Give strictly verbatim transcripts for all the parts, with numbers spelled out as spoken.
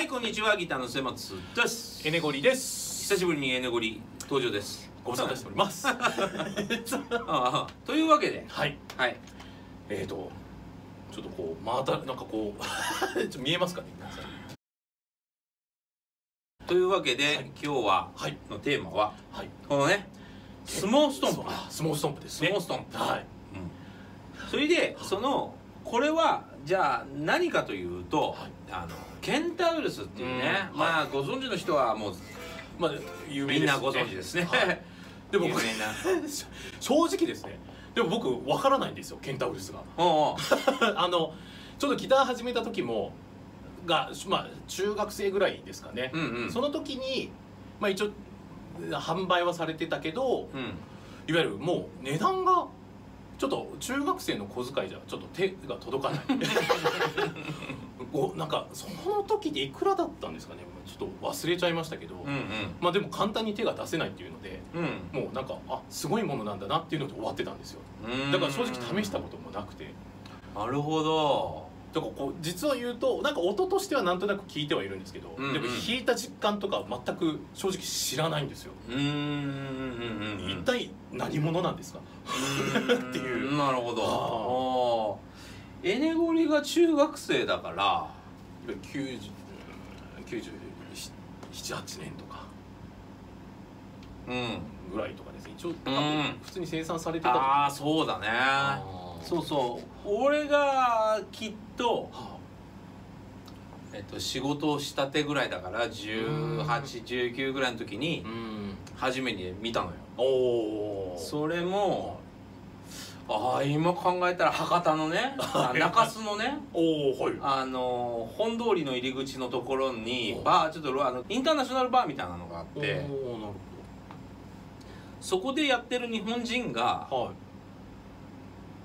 はい、こんにちは。ギターの末松です。エネゴリです。久しぶりにエネゴリ登場です。ご無沙汰しております。というわけで、はいはい。えっとちょっとこうまたなんかこうちょ見えますかね。というわけで、はい、今日は、はい、のテーマは、はい、このねスモーストンプ、スモーストンプですね。スモーストンプ。はい。うん、それでそのこれはじゃあ何かというと、はい、あのケンタウルスっていうね、うん、まあ、はい、ご存知の人はもうまあ有名ですね、みんなご存知ですね。はい、でも有名な正直ですね。でも僕わからないんですよ、ケンタウルスが。あのちょっとギター始めた時もが、まあ、中学生ぐらいですかね。うんうん、その時にまあ一応販売はされてたけど、うん、いわゆるもう値段がちょっと中学生の小遣いじゃちょっと手が届かないなんかその時でいくらだったんですかね、ちょっと忘れちゃいましたけど、うん、うん、まあでも簡単に手が出せないっていうので、うん、もうなんかあすごいものなんだなっていうので終わってたんですよ。だから正直試したこともなくて。なるほど。だからこう実は言うとなんか音としてはなんとなく聞いてはいるんですけど、うん、うん、でも弾いた実感とか全く正直知らないんですよ。一体何者なんですかっていう。なるほど。エネゴリが中学生だからきゅうじゅうなな、はちねんとかぐらいとかですね。一応普通に生産されてた。ああそうだね。そうそう、俺がきっと、えっと、仕事をしたてぐらいだからじゅうはち、じゅうきゅうぐらいの時に初めて見たのよ。おそれもああ今考えたら博多のね中洲のねあの本通りの入り口のところにバー、ちょっとあのインターナショナルバーみたいなのがあって、そこでやってる日本人が、はい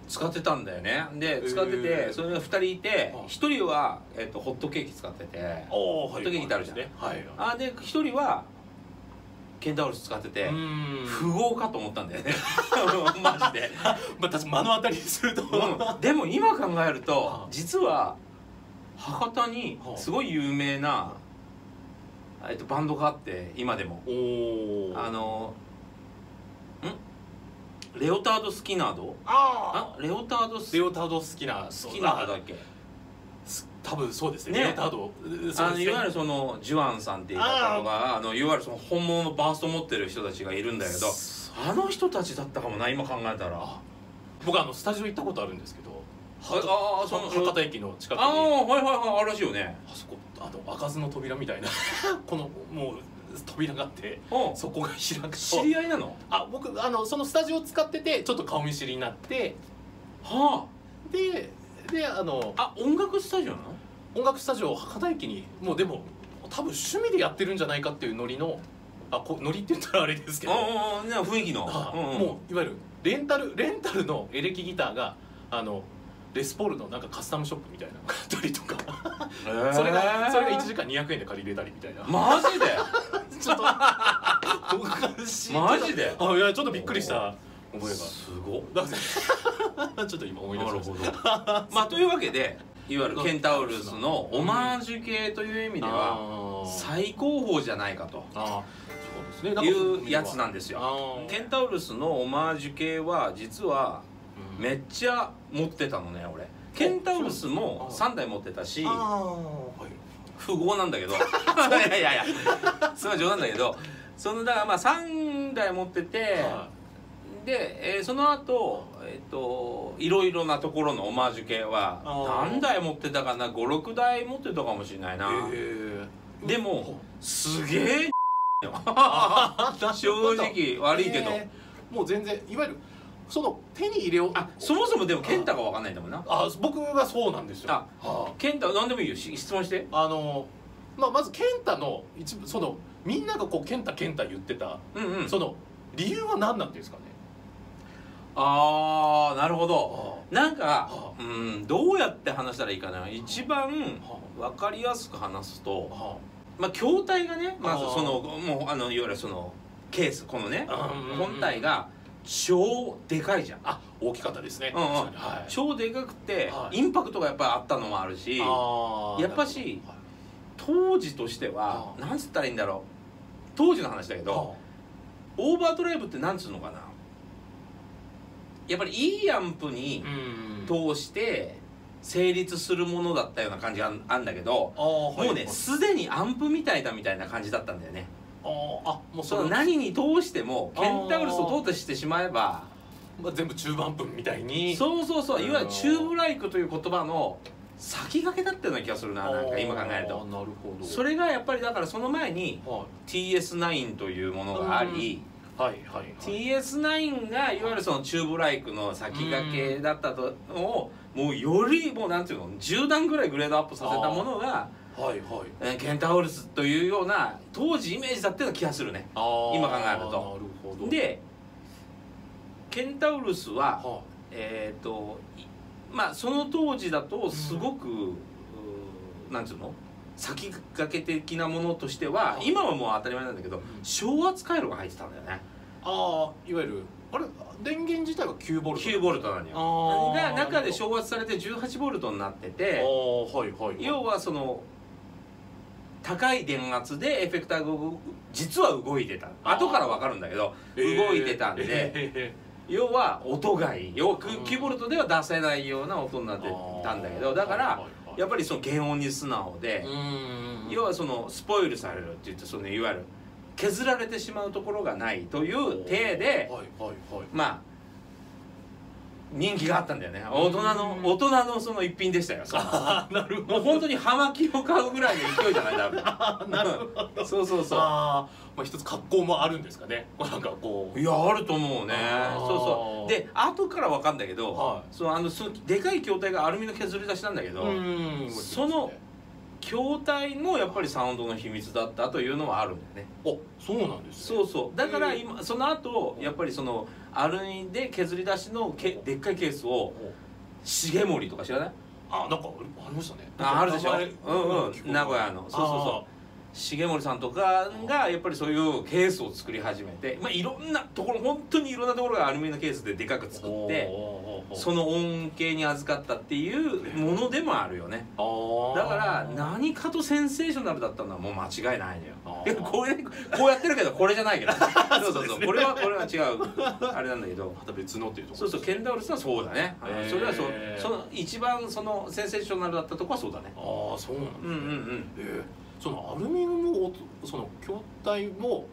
使ってたんだよね。で使ってて、それがふたりいて、ひとりはホットケーキ使ってて、ホットケーキってあるじゃん。あでひとりはケンタウルス使ってて、富豪かと思ったんだよねマジで。私目の当たりにすると。でも今考えると実は博多にすごい有名なバンドがあって、今でもあのんレオタードスキナード、ああレオタードスキナードだっけ、多分そうですね。レオタード、いわゆるそのジュアンさんっていう方が、いわゆるその本物のバースト持ってる人たちがいるんだけど、あの人たちだったかもな今考えたら。僕あのスタジオ行ったことあるんですけど、ああその博多駅の近くに、ああはいはいはい、あるらしいよね。あそこあと開かずの扉みたいなこのもう扉があって、そこが開く。知り合いなの？あ、僕あのそのスタジオを使っててちょっと顔見知りになって、はあ、でであのあ音楽スタジオなの？音楽スタジオ博多駅にもうでも多分趣味でやってるんじゃないかっていうノリの、あこノリって言ったらあれですけど、ああ雰囲気の、もういわゆるレンタルレンタルのエレキギターがあのレスポールのなんかカスタムショップみたいなの買ったりとかそれがそれがいちじかんにひゃくえんで借りれたりみたいな。マジでちょっとおかしい。マジであいやちょっとびっくりした覚えがすごっちょっと今思い出しました。まあというわけでいわゆるケンタウルスのオマージュ系という意味では最高峰じゃないかというやつなんですよ。ケンタウルスのオマージュ系は実はめっちゃ持ってたのね俺。ケンタウルスもさんだい持ってたし、富豪なんだけどいやいやいやすごい冗談だけど、そのだからまあさんだい持ってて、でその後えっといろいろなところのオマージュ系は何台持ってたかな、ご、ろくだい持ってたかもしれないな。でもすげえ正直悪いけどもう全然いわゆるその手に入れよう。あ、そもそもでも健太が分かんないんだもんな。あ、僕がそうなんですよ。あ、健太何でもいいよ。質問して。あの、まあまず健太の一部そのみんながこう健太健太言ってた、うん、うん、その理由は何なんですかね。ああ、なるほど。なんか、うん、どうやって話したらいいかな。一番分かりやすく話すと、まあ筐体がね、まずそのもうあのいわゆるそのケースこのね本体が。超でかいじゃん。あ、大きかったですね。超でかくてインパクトがやっぱりあったのもあるし、やっぱし当時としては何つったらいいんだろう、当時の話だけど、オーバードライブって何つうのかな、やっぱりいいアンプに通して成立するものだったような感じがあるんだけど、もうねすでにアンプみたいだみたいな感じだったんだよね。ああ、もうその何に通してもケンタウルスを通ってしてしまえば、まあ、全部チューブアンプみたいに、そうそうそう、いわゆるチューブライクという言葉の先駆けだったような気がするな、なんか今考えると。なるほど。それがやっぱりだからその前に ティーエスナイン というものがあり、ティーエスナイン がいわゆるそのチューブライクの先駆けだったのを、もうよりもうなんていうのじゅうだんぐらいグレードアップさせたものが、はいはい、ケンタウルスというような当時イメージだったような気がするね、今考えると。なるほど。でケンタウルスは、はあ、えっとまあその当時だとすごく、うん、なんつうの先駆け的なものとしては、はあ、今はもう当たり前なんだけど、うん、小圧回路が入ってたんだよね。ああ、いわゆるあれ電源自体がきゅうボルト、きゅうボルトなのよ。が中で小圧されてじゅうはちボルトになってて、要はその高い電圧でエフェクターが実は動いてた、後から分かるんだけど、えー、動いてたんで、えー、要は音がいい、要はきゅうボルトでは出せないような音になってたんだけど、だからやっぱりその原音に素直で、要はそのスポイルされるって言ってそのいわゆる削られてしまうところがないという体で、まあ人気があったんだよね。大人の大人のその一品でしたよ。なるほど。もう本当に葉巻を買うぐらいの勢いじゃないだ。なるほど。そうそうそう。ああ、まあ一つ格好もあるんですかね。なんかこう。いやあると思うね。そうそう。で後からわかんだけど、そのあのそのでかい筐体がアルミの削り出しなんだけど、その筐体もやっぱりサウンドの秘密だったというのはあるんだよね。お、そうなんですね。そうそう。だから今その後やっぱりそのアルミで削り出しのけでっかいケースを重森とか知らない？あ、なんかありましたね。あ、あるでしょ。うんうん。名古屋の、そうそうそう。重森さんとかがやっぱりそういうケースを作り始めて、まあいろんなところ本当にいろんなところがアルミのケースででかく作って、その恩恵に預かったっていうものでもあるよね。だから何かとセンセーショナルだったのはもう間違いないのよ。これこうやってるけどこれじゃないけど、そうそうそう、これはこれは違うあれなんだけど、また別のっていうところ。そうそう、ケンタウルスはそうだね。それはそう、その一番そのセンセーショナルだったとこはそうだね。ああ、そうなんですね。うんうんうん。え、そのアルミのその筐体も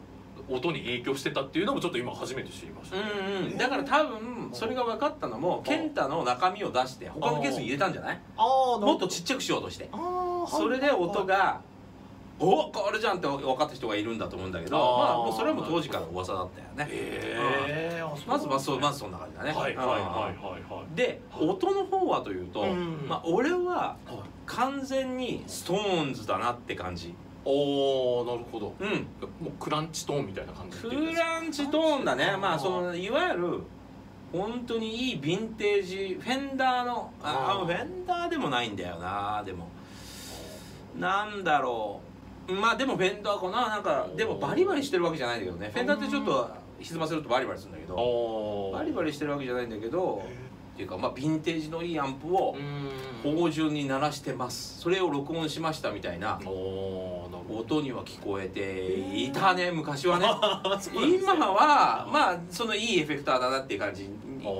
音に影響してたっていうのもちょっと今初めて知りました、ね。うんうん。だから多分それが分かったのもケンタの中身を出して他のケースに入れたんじゃない？もっとちっちゃくしようとして。それで音がおこれじゃんって分かった人がいるんだと思うんだけど、まあもうそれはもう当時から噂だったよね。へえ。まずまずまずそんな感じだね。はいはいはいはいはい。で音の方はというと、まあ俺は完全にストーンズだなって感じ。おー、なるほど。うん、もうクランチトーンみたいな感じで。クランチトーンだね。まあそのいわゆる本当にいいヴィンテージフェンダーの、ああフェンダーでもないんだよな。でもなんだろう、まあでもフェンダーかな。なんかでもバリバリしてるわけじゃないんだけどね。フェンダーってちょっと歪ませるとバリバリするんだけど、バリバリしてるわけじゃないんだけど、っていうかまあヴィンテージのいいアンプを芳醇に鳴らしてます、それを録音しましたみたいな音には聞こえていたね、昔はね。今はまあそのいいエフェクターだなっていう感じ、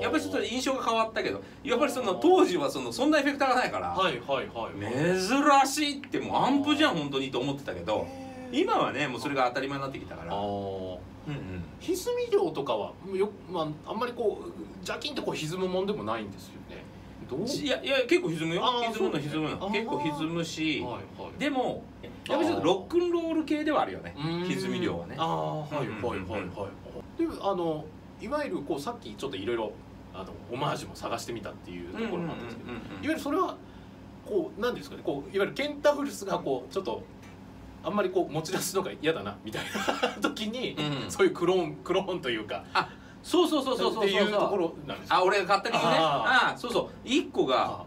やっぱりちょっと印象が変わったけど、やっぱりその当時はそのそんなエフェクターがないから珍しいって、もうアンプじゃん本当にと思ってたけど、今はねもうそれが当たり前になってきたから。歪み量とかはよ、まあ、あんまりこうジャキンとこう歪むもんでもないんですよね。どう？いやいや結構歪むよ。歪むの歪むの結構歪むし、はいはい、でもやっぱりちょっとロックンロール系ではあるよね、歪み量はね。ああ、はいはいはいはい。であのいわゆるこうさっきちょっといろいろオマージュも探してみたっていうところなんですけど、いわゆるそれはこう何ですかね、こういわゆるケンタウルスがこうちょっとあんまりこう持ち出すのが嫌だなみたいな時に、うん、そういうクローンクローンというか、あ、そうそうそうそうそうそうそうそう、あ、俺が買ったけどね。ああ、そうそう。いっこが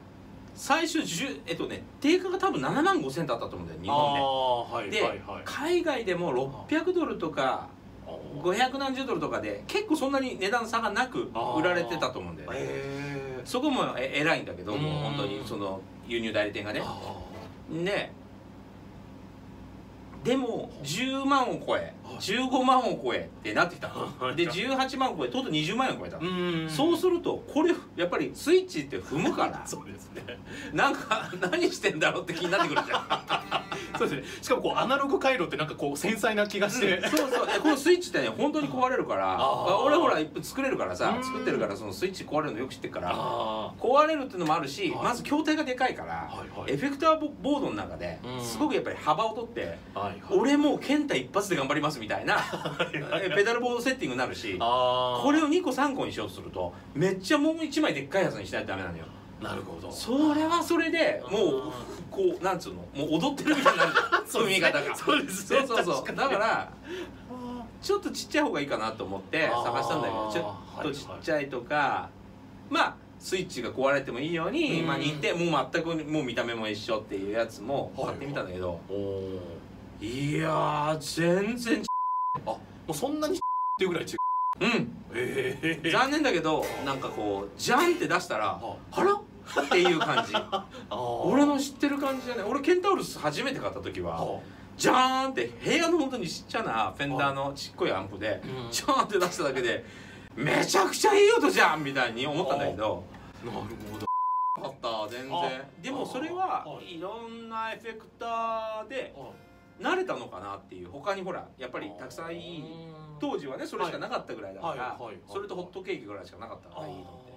最初じゅう、えっとね定価が多分ななまんごせんえんだったと思うんだよ、日本で。で海外でもろっぴゃくドルとかごひゃくなんじゅうドルとかで結構そんなに値段差がなく売られてたと思うんだよね。そこもえ偉いんだけど、もう本当にその輸入代理店がね。ね、でもじゅうまんを超えじゅうごまんを超えってなってきたでじゅうはちまんを超えとうとうにじゅうまん円を超えた。そうするとこれやっぱりスイッチって踏むからそうですね、なんか何してんだろうって気になってくるじゃんそうですね、しかもこうアナログ回路ってなんかこう繊細な気がして、うん、そうそう、このスイッチってね本当に壊れるから俺ほら作れるからさ、作ってるからそのスイッチ壊れるのよく知ってるから壊れるっていうのもあるし、はい、まず筐体がでかいから、はいはい、エフェクターボードの中ですごくやっぱり幅を取って俺もう健太一発で頑張りますみたいなペダルボードセッティングになるしこれをにこさんこにしようとするとめっちゃもういちまいでっかいやつにしないとダメなのよ。なるほど。それはそれでもうこうなんつうのもう踊ってるみたいになるそういう見方がそうですね、そうそうそう、だからちょっとちっちゃい方がいいかなと思って探したんだけどちょっとちっちゃいとかまあスイッチが壊れてもいいように今に行ってもう全くもう見た目も一緒っていうやつも買ってみたんだけど、いや全然違う。あもうそんなにっていうぐらい違う。うん、えー、残念だけどなんかこうジャンって出したら「あら？」っていう感じ俺の知ってる感じじゃない。俺ケンタウルス初めて買った時はジャーンって部屋の本当にちっちゃなフェンダーのちっこいアンプでジャーンって出しただけでめちゃくちゃいい音じゃんみたいに思ったんだけど。なるほど。あった全然。でもそれはいろんなエフェクターで慣れたのかなっていう。他にほらやっぱりたくさんいい当時はねそれしかなかったぐらいだからそれとホットケーキぐらいしかなかったからいいのってっ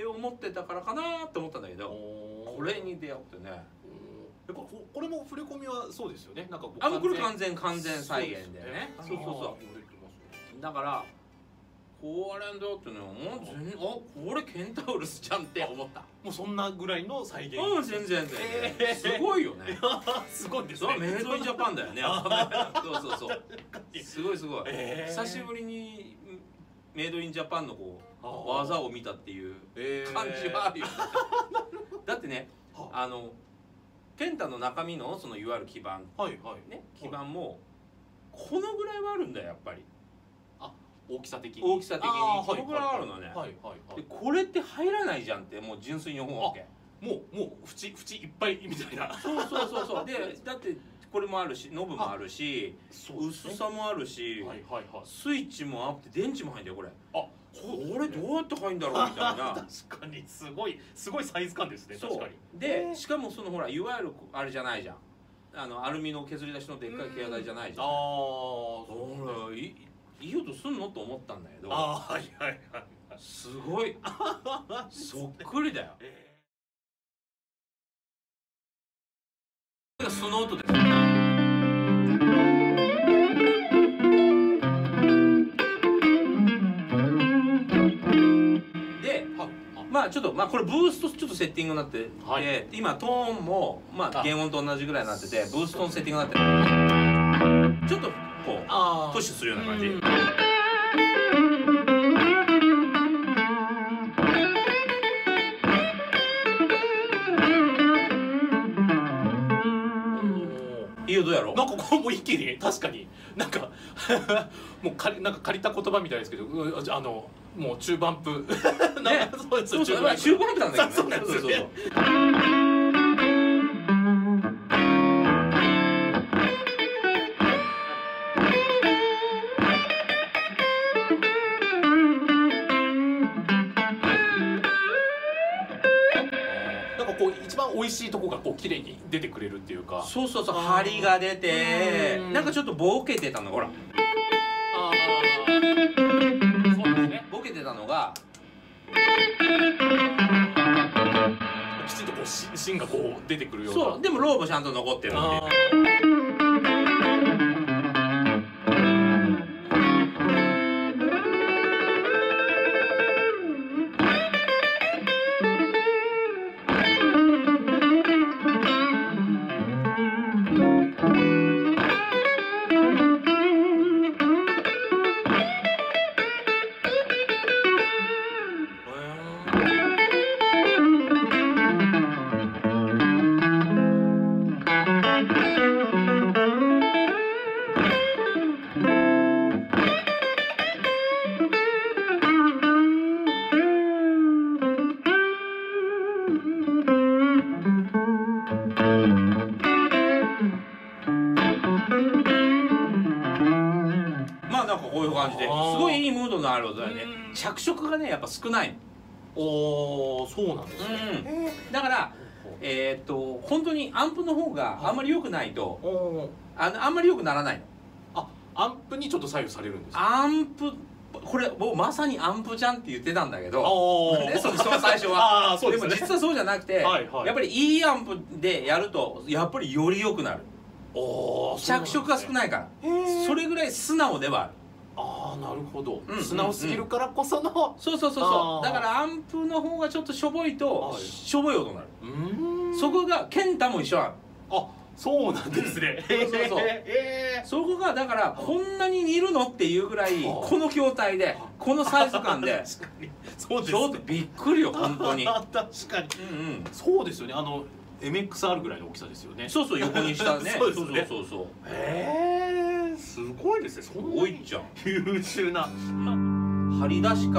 て思ってたからかなって思ったんだけどこれに出会ってね。やっぱこれも振り込みはそうですよね。なんかあのこれ完全完全再現でね。そうそうそう。だから。これだってね、もう全然、あ、これケンタウルスちゃんって思った。もうそんなぐらいの再現。うん、全然全然。すごいよね。すごいですね。メイドインジャパンだよね。そうそうそう。すごいすごい。久しぶりにメイドインジャパンのこう技を見たっていう感じはあるよね。だってね、あのケンタの中身のそのいわゆる基盤、ね、基盤もこのぐらいはあるんだよやっぱり。大きさ的に大きさ的にこのぐらいあるのね。これって入らないじゃんってもう純粋に思うわけ。もうもう縁縁いっぱいみたいな。そうそうそうそう。でだってこれもあるしノブもあるし薄さもあるしスイッチもあって電池も入んだよこれ。あこれどうやって入るんだろうみたいな。確かにすごいすごいサイズ感ですね。確かに。でしかもそのほらいわゆるあれじゃないじゃん。あのアルミの削り出しのでっかい携帯じゃないじゃん。ああそうね。いい音すんのと思ったんだけど、あはいはいはい、すごいそっくりだよ。その音です。で、まあちょっとまあこれブーストちょっとセッティングになってて、はい、今トーンもまあ原音と同じぐらいになってて、ブーストのセッティングになってる。ちょっと。こうプッシュするような感じ。いいよどうやろう。なんかこれも一気に確かになんかもう借りなんか借りた言葉みたいですけど、あのもう中盤部ね、そうです中盤部なんだけどね。そうそうそう。美味しいとこがこう綺麗に出てくれるっていうか、そうそうそう、張りが出てなんかちょっとボケてたのほら、あーそうですね、ボケてたのがきちんとこう芯がこう出てくるような、そうでもローもちゃんと残ってるっていう。Thank you. てすごいいいムードのある音だね。着色がねやっぱ少ない。おー、そうなんですね。だからえっと本当にアンプの方があんまり良くないとあのあんまり良くならないの。あ、アンプにちょっと左右されるんです。アンプ、これ僕まさにアンプちゃんって言ってたんだけど、その最初はでも実はそうじゃなくて、やっぱりいいアンプでやるとやっぱりより良くなる。着色が少ないからそれぐらい素直ではある。ああ、なるほど。素直すぎるからこその、そうそうそうそう。だからアンプの方がちょっとしょぼいとしょぼい音になる。そこが健太も一緒なの。あ、そうなんですね。そうそうそう。そこがだからこんなに似るのっていうぐらいこの筐体でこのサイズ感でちょっとびっくりよ本当に。確かにそうですよね。あの エムエックスアール ぐらいの大きさですよね。そうそう、横にしたね。そうそうそうそう。へえ、すごいですね。すごいじゃん、優秀な。張り出しか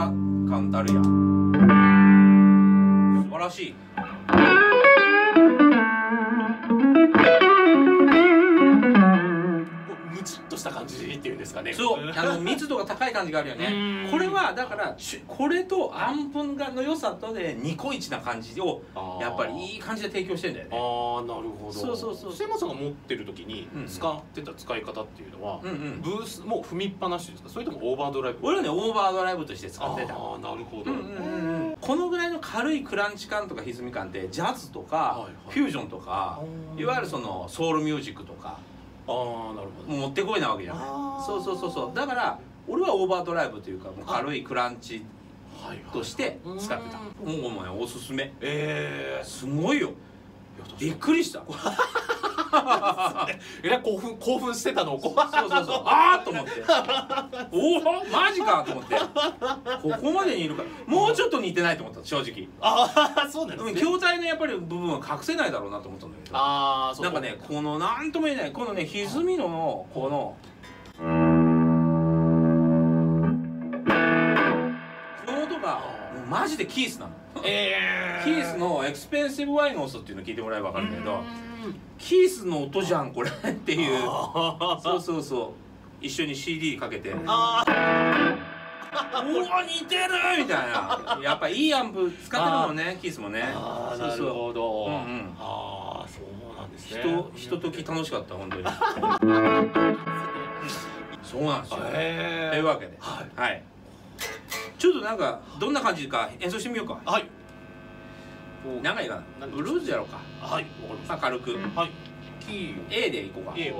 カンタルヤ、素晴らしい。ムチッとした感じっていうんですかね。そう、あの密度が高い感じがあるよね。これはだからこれとアンプがの良さとでニコイチな感じをやっぱりいい感じで提供してんだよね。ああ、なるほど。そうそうそう。瀬山さんが持ってる時に使ってた使い方っていうのは、うんうん、ブースもう踏みっぱなしですか、それともオーバードライブ？俺はね、オーバードライブとして使ってた。ああ、なるほど。このぐらいの軽いクランチ感とか歪み感ってジャズとかフュージョンとかいわゆるそのソウルミュージックとか。あ、なるほど。もう持ってこいなわけじゃない。そうそうそうそう。だから俺はオーバードライブというかもう軽いクランチとして使ってた。もうもうおすすめ。ええ、すごいよ。びっくりした。えらい興奮興奮してたのをこう。そうそうそう。ああと思って。おお、マジかと思って。ここまでにいるから。もうちょっと似てないと思った正直。ああ、そうなんですね。筐体のやっぱり部分は隠せないだろうなと思ったんだけど。ああ、そう。なんかね、このなんとも言えないこのね歪みのこのこの音がマジでキースなの。ええ。キースのエクスペンシブワインの音っていうのを聞いてもらえば分かるけど。キースの音じゃんこれっていう。そうそうそう、一緒に シーディー かけて「うわ似てる!」みたいな。やっぱいいアンプ使ってるもんねキースもね。ああ、なるほど。ああ、そうなんですね。ひととき楽しかった本当に。そうなんですよ。というわけで、はい、ちょっとなんかどんな感じか演奏してみようか。はい、長いかな。ブルーズやろうか。はい、軽く。はい、キー A でいこうか。 A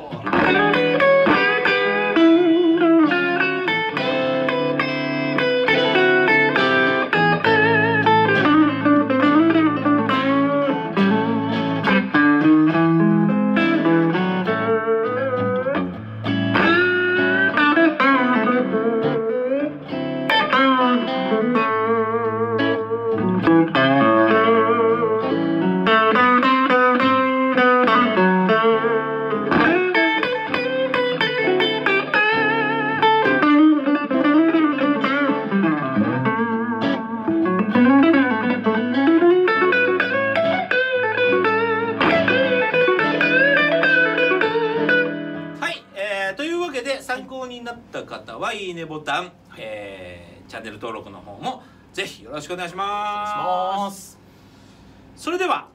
方はいいねボタン、えー、チャンネル登録の方もぜひよろしくお願いします。それでは。